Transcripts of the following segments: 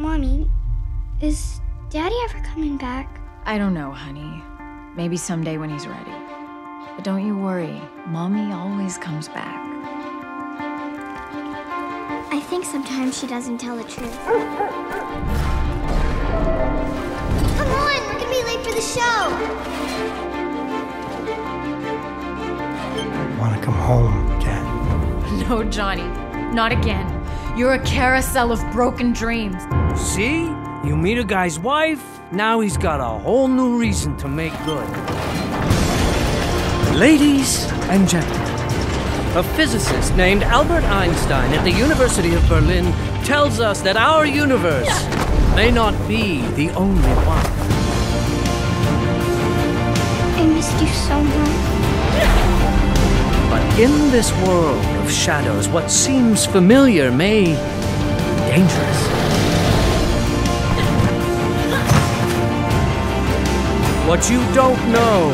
Mommy, is Daddy ever coming back? I don't know, honey. Maybe someday when he's ready. But don't you worry, Mommy always comes back. I think sometimes she doesn't tell the truth. Come on, we're gonna be late for the show. I wanna come home, Kat. No, Johnny, not again. You're a carousel of broken dreams. See? You meet a guy's wife, now he's got a whole new reason to make good. Ladies and gentlemen, a physicist named Albert Einstein at the University of Berlin tells us that our universe may not be the only one. I missed you so much. But in this world of shadows, what seems familiar may be dangerous. What you don't know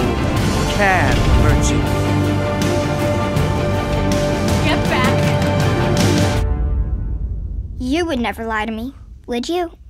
can hurt you. Get back. You would never lie to me, would you?